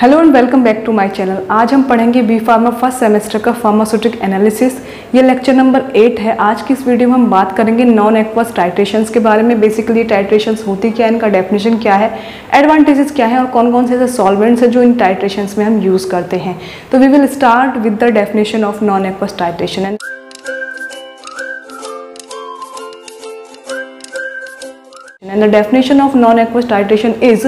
Hello and welcome back to my channel. आज हम पढ़ेंगे बी फार्मा फर्स्ट सेमेस्टर का फार्मास्यूटिक एनालिसिस। ये लेक्चर नंबर 8 है। आज की इस वीडियो में हम बात करेंगे नॉन एक्वस टाइट्रेशंस के बारे में। बेसिकली टाइट्रेशंस होती क्या है, इनका डेफिनेशन क्या है, एडवांटेजेस क्या है और कौन कौन से ऐसे सॉल्वेंट्स हैं जो इन टाइट्रेशंस में हम यूज़ करते हैं। तो we will start with the definition of non aqueous titration and the definition of non-aqueous titration is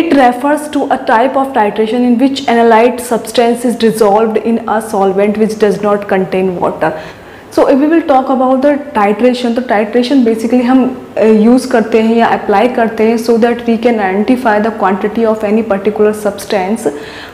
it refers to a type of titration in which analyte substance is dissolved in a solvent which does not contain water. So if we will talk about the titration, तो titration basically हम use करते हैं या apply करते हैं so that we can identify the quantity of any particular substance।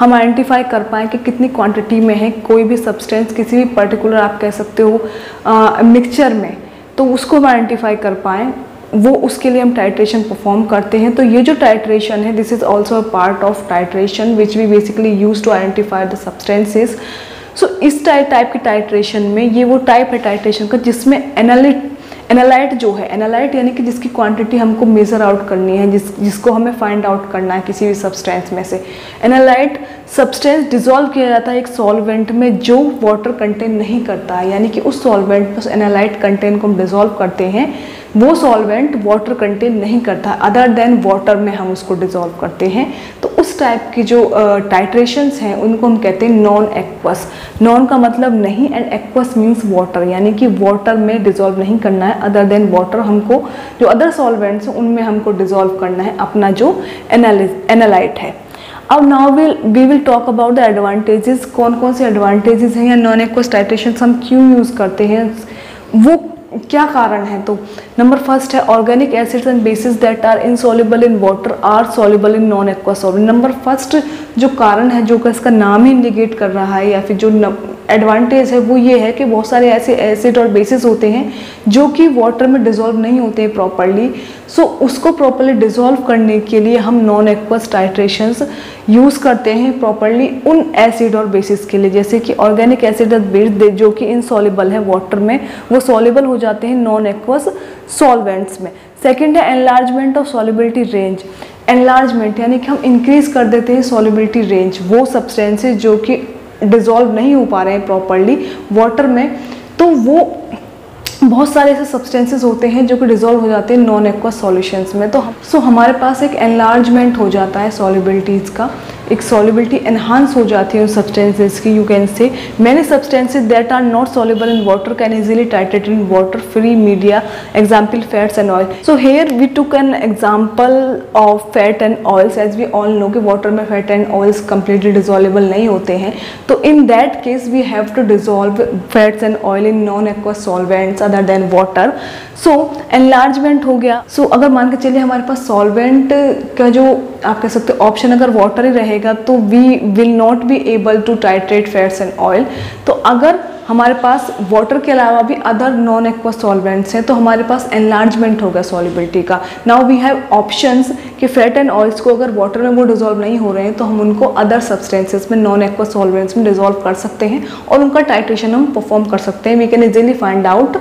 हम identify कर पाएँ कि कितनी quantity में है कोई भी substance, किसी भी particular आप कह सकते हो mixture में, तो उसको हम identify कर पाएँ, वो उसके लिए हम टाइट्रेशन परफॉर्म करते हैं। तो ये जो टाइट्रेशन है this is also a part of titration which we basically use to identify the substances. So इस टाइप के टाइट्रेशन में ये वो टाइप है टाइट्रेशन का जिसमें एनालाइट जो है, एनालाइट यानी कि जिसकी क्वांटिटी हमको मेज़र आउट करनी है, जिसको हमें फाइंड आउट करना है किसी भी सब्सटेंस में से। एनालाइट सब्सटेंस डिजॉल्व किया जाता है एक सॉल्वेंट में जो वाटर कंटेन नहीं करता है, यानी कि उस सॉल्वेंट उस एनालाइट कंटेन को हम डिजॉल्व करते हैं, वो सॉल्वेंट वाटर कंटेन नहीं करता, अदर देन वाटर में हम उसको डिजॉल्व करते हैं। तो उस टाइप की जो टाइट्रेशंस हैं उनको हम कहते हैं नॉन एक्वस। नॉन का मतलब नहीं एंड एक्वस मीन्स वाटर, यानी कि वाटर में डिजॉल्व नहीं करना है, अदर देन वाटर हमको जो अदर सॉल्वेंट्स हैं उनमें हमको डिजॉल्व करना है अपना जो एनालाइट है। अब now we will talk about the advantages. कौन कौन से एडवांटेजेस हैं या नॉन एक्वस टाइट्रेशंस हम क्यों यूज़ करते हैं, वो क्या कारण है। तो नंबर फर्स्ट है organic acids and bases that are insoluble in water are soluble in non aqueous solvent. Number first जो कारण है, जो कि इसका नाम ही इंडिकेट कर रहा है या फिर जो एडवांटेज है, वो ये है कि बहुत सारे ऐसे एसिड और बेसिस होते हैं जो कि वाटर में डिजॉल्व नहीं होते हैं प्रॉपरली। सो उसको प्रॉपरली डिजॉल्व करने के लिए हम नॉन एक्वस टाइट्रेशंस यूज़ करते हैं प्रॉपरली उन एसिड और बेसिस के लिए। जैसे कि ऑर्गेनिक एसिड और बेस जो कि इनसॉल्युबल है वाटर में, वो सॉल्युबल हो जाते हैं नॉन एक्वस सॉल्वेंट्स में। सेकेंड है enlargement of solubility range. Enlargement यानी कि हम इंक्रीज़ कर देते हैं सॉल्युबिलिटी रेंज, वो सब्सटेंसेज जो कि डिजॉल्व नहीं हो पा रहे हैं प्रॉपरली वाटर में, तो वो बहुत सारे ऐसे सब्सटेंसेस होते हैं जो कि डिजॉल्व हो जाते हैं नॉन एक्वस सॉल्यूशंस में। तो हमारे पास एक एनलार्जमेंट हो जाता है सॉल्युबिलिटीज़ का, एक सॉल्युबिलिटी एनहांस हो जाती है उन सब्सटेंसेस की। You can say many substances that are not soluble in water can easily titrate in water free media, example fats and oil. So here we took an example of fat and oils. As we all know कि water में fat and oils completely dissolvable नहीं होते हैं, तो in that case we have to dissolve fats and oil in non aqueous solvents other than water. So enlargement हो गया। सो अगर मान के चलिए हमारे पास सॉल्वेंट का जो आप कह सकते हो ऑप्शन अगर वाटर ही रहेगा, तो we will not be able to titrate fats and oil. तो अगर हमारे पास वाटर के अलावा भी अदर नॉन एक्वस सॉल्वेंट्स हैं, तो हमारे पास एनलार्जमेंट होगा सॉल्युबिलिटी का। नाउ वी हैव ऑप्शंस कि फैट एंड ऑयल्स को अगर वाटर में वो डिजॉल्व नहीं हो रहे हैं, तो हम उनको अदर सब्सटेंसेस में नॉन एक्वस सॉल्वेंट्स में डिजॉल्व कर सकते हैं और उनका टाइट्रेशन हम परफॉर्म कर सकते हैं। We can easily find out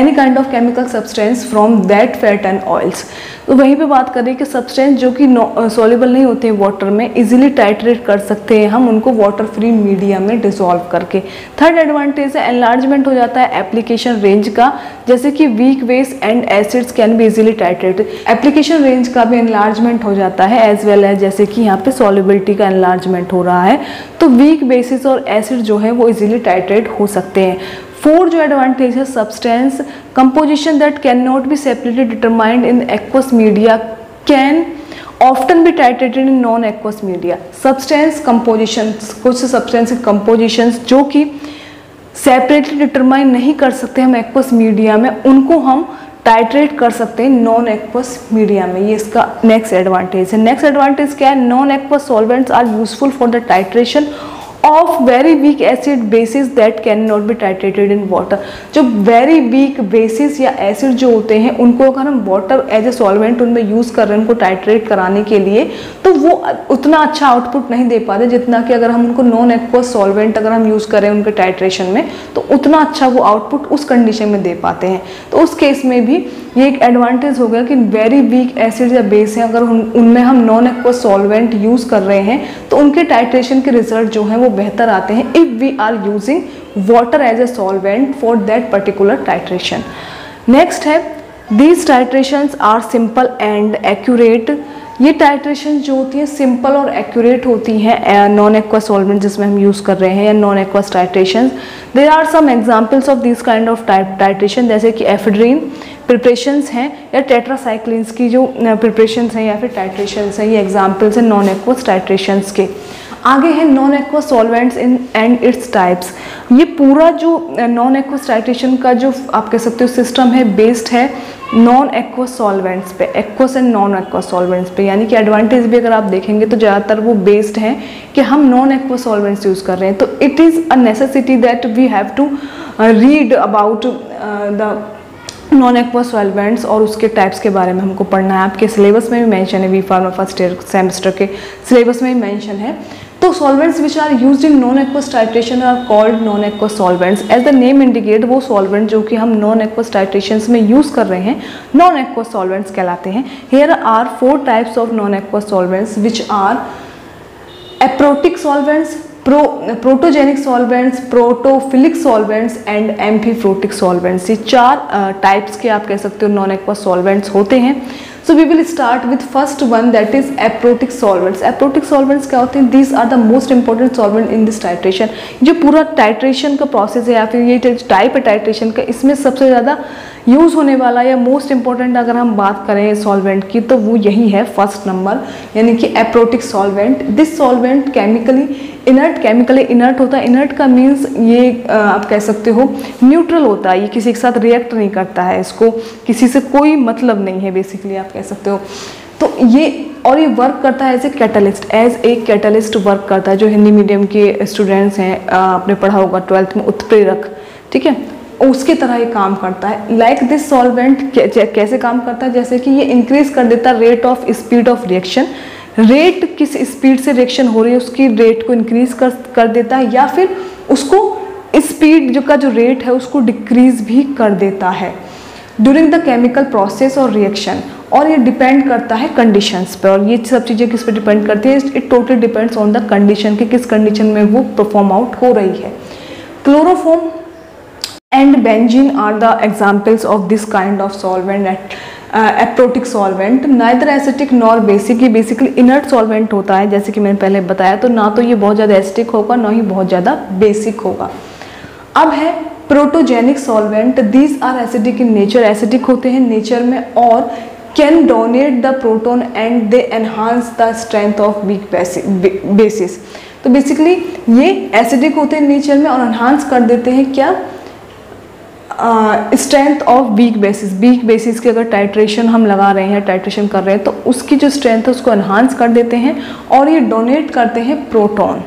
any kind of chemical substance from that fat and oils. तो वहीं पे बात करें कि सब्सटेंस जो कि सॉल्युबल नहीं होते हैं वाटर में, इजीली टाइट्रेट कर सकते हैं हम उनको वाटर फ्री मीडिया में डिजॉल्व करके। थर्ड एडवांटेज है एनलार्जमेंट हो जाता है एप्लीकेशन रेंज का। जैसे कि weak base and acids can be easily titrate, application range का भी एनलार्जमेंट हो जाता है एज वेल एज जैसे कि यहाँ पे सॉल्युबिलिटी का एनलार्जमेंट हो रहा है, तो वीक बेसिस और एसिड जो है वो इजीली टाइट्रेट हो सकते हैं। फोर्थ जो एडवांटेज है substance composition that can not be separately determined in aqueous media can often be titrated in non aqueous media. Substance composition, कुछ सब्सटेंस कंपोजिशन जो कि सेपरेटली डिटरमाइन नहीं कर सकते हम एक्वस मीडिया में, उनको हम टाइट्रेट कर सकते हैं नॉन एक्वस मीडिया में। ये इसका नेक्स्ट एडवांटेज है। नेक्स्ट एडवांटेज क्या है, non aqueous solvents are useful for the titration of very weak acid bases that can not be titrated in water. जो वेरी वीक बेसिस या एसिड जो होते हैं उनको अगर हम वाटर एज ए सॉल्वेंट उनमें यूज़ कर रहे हैं उनको टाइट्रेट कराने के लिए, तो वो उतना अच्छा आउटपुट नहीं दे पाते जितना कि अगर हम उनको नॉन एक्वस सॉल्वेंट अगर हम यूज़ करें उनके टाइट्रेशन में तो उतना अच्छा वो आउटपुट उस कंडीशन में दे पाते हैं। तो उस केस में भी ये एक एडवांटेज हो गया कि वेरी वीक एसिड या बेस हैं अगर उनमें हम नॉन एक्वस सॉल्वेंट यूज़ कर रहे हैं तो उनके टाइट्रेशन के रिजल्ट जो हैं वो बेहतर आते हैं if we are using water as a solvent for that particular titration. Next है these titrations are simple and accurate. ये टाइट्रेशन जो होती हैं सिंपल और एक्यूरेट होती हैं नॉन एक्वस सॉल्वेंट जिसमें हम यूज़ कर रहे हैं या non aqueous titration. There are some examples of this kind of titration जैसे कि एफेड्रीन प्रिपरेशंस हैं या टेट्रासाइक्लिन्स की जो प्रिपरेशंस हैं या फिर टाइट्रेशंस हैं, ये एग्जांपल्स हैं नॉन एक्वस टाइट्रेशंस के। आगे हैं non aqueous solvents in and its types. ये पूरा जो नॉन एक्वस टाइट्रेशन का जो आप कह सकते हो सिस्टम है बेस्ड है नॉन एक्वस सॉल्वेंट्स पे, aqueous and non aqueous solvents पे। यानी कि एडवांटेज भी अगर आप देखेंगे तो ज़्यादातर वो बेस्ड हैं कि हम नॉन एक्वस सॉल्वेंट्स यूज़ कर रहे हैं। तो it is a necessity that we have to read about the non aqueous solvents और उसके टाइप्स के बारे में हमको पढ़ना है। आपके सिलेबस में भी मेंशन है, बी फार्मा फर्स्ट सेमेस्टर के सिलेबस में भी मेंशन है। तो solvents which are used in non aqueous titration are called non aqueous solvents. As the name indicate वो सॉल्वेंट जो कि हम नॉन एक्वस टाइट्रेशंस में यूज़ कर रहे हैं नॉन एक्वस सॉल्वेंट्स कहलाते हैं। Here are 4 types of non aqueous solvents which are aprotic solvents, protogenic solvents, protophilic solvents and amphiprotic solvents. ये 4 टाइप्स के आप कह सकते हो नॉन एक्वस सॉल्वेंट्स होते हैं। So we will start with first one that is aprotic solvents. Aprotic solvents क्या होते हैं? These are the most important solvent in this titration. जो पूरा टाइट्रेशन का प्रोसेस है या फिर ये टाइप है टाइट्रेशन का, इसमें सबसे ज़्यादा यूज़ होने वाला या मोस्ट इंपॉर्टेंट अगर हम बात करें सॉल्वेंट की तो वो यही है फर्स्ट नंबर, यानी कि aprotic solvent. This solvent chemically inert होता है। इनर्ट का मीन्स ये आप कह सकते हो न्यूट्रल होता है, ये किसी के साथ रिएक्ट नहीं करता है, इसको किसी से कोई मतलब नहीं है बेसिकली आप कह सकते हो। तो ये और ये वर्क करता है एज ए कैटलिस्ट वर्क करता है। जो हिंदी मीडियम के स्टूडेंट्स हैं आपने पढ़ा होगा 12th में उत्प्रेरक, ठीक है, उसकी तरह ये काम करता है। लाइक दिस सॉल्वेंट कैसे काम करता है? जैसे कि ये इंक्रीज कर देता है rate of speed of reaction, rate किस स्पीड से रिएक्शन हो रही है उसकी रेट को इंक्रीज कर देता है या फिर उसको स्पीड जो का जो रेट है उसको डिक्रीज भी कर देता है ड्यूरिंग द केमिकल प्रोसेस और रिएक्शन। और ये डिपेंड करता है कंडीशंस पर और ये सब चीज़ें किस पे डिपेंड करती है? It totally depends on the condition कि किस कंडीशन में वो परफॉर्म आउट हो रही है। Chloroform and benzene are the examples of this kind of solvent aprotic solvent. Neither acetic nor basic, ये बेसिकली इनर्ट सॉल्वेंट होता है जैसे कि मैंने पहले बताया, तो ना तो ये बहुत ज़्यादा एसिटिक होगा ना ही बहुत ज़्यादा बेसिक होगा। अब है protogenic solvent. These are acidic in nature, acidic होते हैं नेचर में और can donate the proton and they enhance the strength of weak bases. तो बेसिकली ये एसिडिक होते हैं नेचर में और एनहांस कर देते हैं क्या strength of weak bases. Weak bases के अगर टाइट्रेशन हम लगा रहे हैं, टाइट्रेशन कर रहे हैं तो उसकी जो स्ट्रेंथ है उसको एनहांस कर देते हैं और ये डोनेट करते हैं प्रोटोन,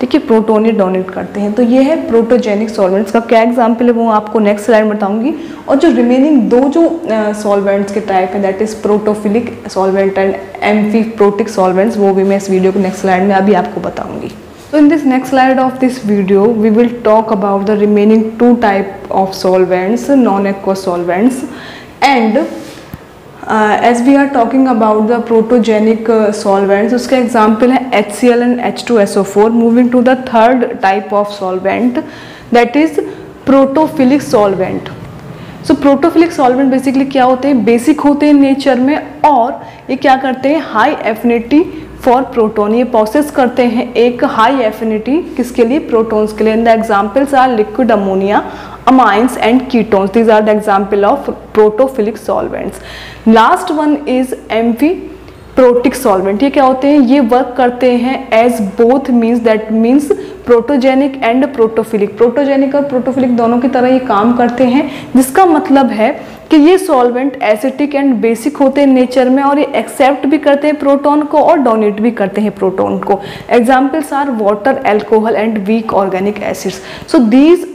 ठीक है, प्रोटोन ये डोनेट करते हैं। तो ये है प्रोटोजेनिक सॉल्वेंट्स का क्या एग्जांपल है वो आपको नेक्स्ट स्लाइड में बताऊंगी। और जो रिमेनिंग 2 जो सॉल्वेंट्स के टाइप हैं that is protophilic solvent and amphiprotic solvents, वो भी मैं इस वीडियो को नेक्स्ट स्लाइड में अभी आपको बताऊंगी। So in this next slide of this video, we will talk about the remaining 2 type of solvents, non-aqueous solvents, and as we are talking about the protogenic solvents, उसके example है HCl and H2SO4. Moving to the third type of solvent, that is protophilic solvent. So protophilic solvent basically क्या होते हैं? Basic होते हैं nature में और ये क्या करते हैं? हाई एफिनिटी फॉर प्रोटोन, ये प्रोसेस करते हैं एक हाई एफिनिटी किसके लिए? प्रोटोन्स के लिए। In the examples are liquid ammonia, amines and ketones. These are the example of protophilic solvents. Last one is amphiprotic solvent. ये क्या होते हैं? ये वर्क करते हैं as both means, that means protogenic and protophilic, protogenic और protophilic दोनों की तरह ये काम करते हैं, जिसका मतलब है कि ये सॉल्वेंट एसिटिक एंड बेसिक होते हैं नेचर में और ये एक्सेप्ट भी करते हैं प्रोटॉन को और डोनेट भी करते हैं प्रोटॉन को। Examples are water, alcohol and weak organic acids. So these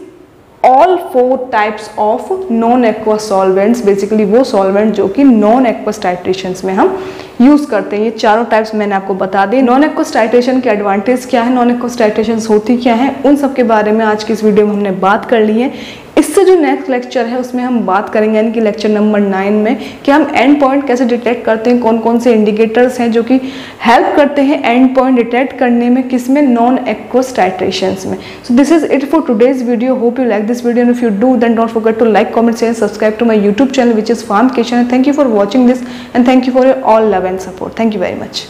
all four types of non aqueous solvents, basically वो सॉल्वेंट जो कि नॉन एक्वस टाइट्रेशंस में हम यूज़ करते हैं। ये चारों टाइप्स मैंने आपको बता दी। नॉन एक्वस टाइट्रेशन के एडवांटेज क्या है, नॉन एक्वस टाइट्रेशंस होती क्या है, उन सब के बारे में आज की इस वीडियो में हमने बात कर ली है। इससे जो नेक्स्ट लेक्चर है उसमें हम बात करेंगे, यानी कि लेक्चर नंबर 9 में, कि हम एंड पॉइंट कैसे डिटेक्ट करते हैं, कौन कौन से इंडिकेटर्स हैं जो कि हेल्प करते हैं एंड पॉइंट डिटेक्ट करने में, किसमें, नॉन एक्वस टाइट्रेशंस में। So this is it for today's video. Hope you like this video and if you do then don't forget to like, comment, share, subscribe to my YouTube channel which is Pharmacation. Thank you for watching this and thank you for your all love and support. Thank you very much.